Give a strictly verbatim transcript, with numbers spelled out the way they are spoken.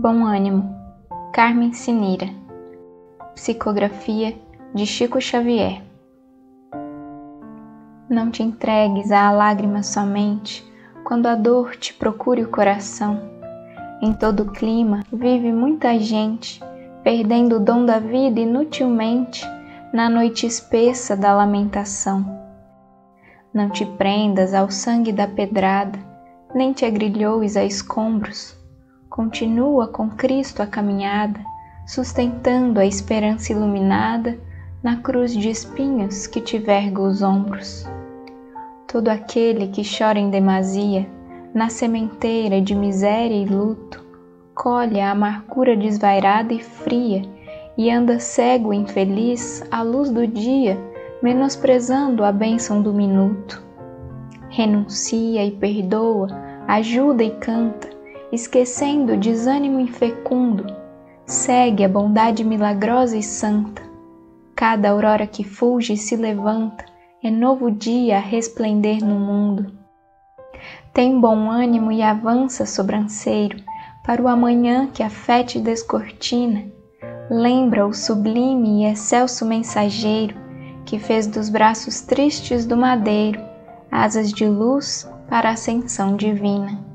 Bom Ânimo, Carmen Cinira. Psicografia de Chico Xavier. Não te entregues à lágrima somente, quando a dor te procure o coração. Em todo clima vive muita gente, perdendo o dom da vida inutilmente, na noite espessa da lamentação. Não te prendas ao sangue da pedrada, nem te agrilhoes a escombros. Continua com Cristo a caminhada, sustentando a esperança iluminada na cruz de espinhos que te verga os ombros. Todo aquele que chora em demasia, na sementeira de miséria e luto, colhe a amargura desvairada e fria, e anda cego e infeliz à luz do dia, menosprezando a bênção do minuto. Renuncia e perdoa, ajuda e canta, esquecendo o desânimo infecundo, segue a bondade milagrosa e santa. Cada aurora que fulge e se levanta, é novo dia a resplender no mundo. Tem bom ânimo e avança, sobranceiro, para o amanhã que a fé te descortina. Lembra o sublime e excelso mensageiro, que fez dos braços tristes do madeiro asas de luz para a ascensão divina.